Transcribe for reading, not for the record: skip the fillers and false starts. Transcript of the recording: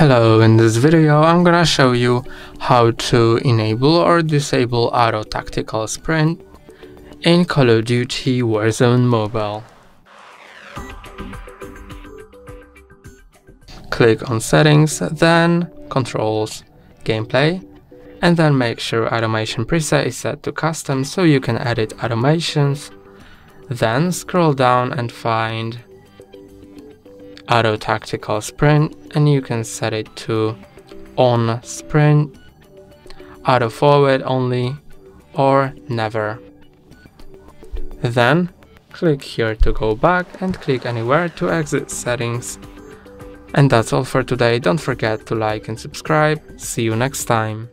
Hello, in this video I'm gonna show you how to enable or disable Auto Tactical Sprint in Call of Duty Warzone Mobile. Click on Settings, then Controls, Gameplay, and then make sure Automation Preset is set to Custom so you can edit automations. Then scroll down and find Auto Tactical Sprint, and you can set it to On Sprint, Auto Forward Only, or Never. Then click here to go back and click anywhere to exit settings. And that's all for today. Don't forget to like and subscribe. See you next time.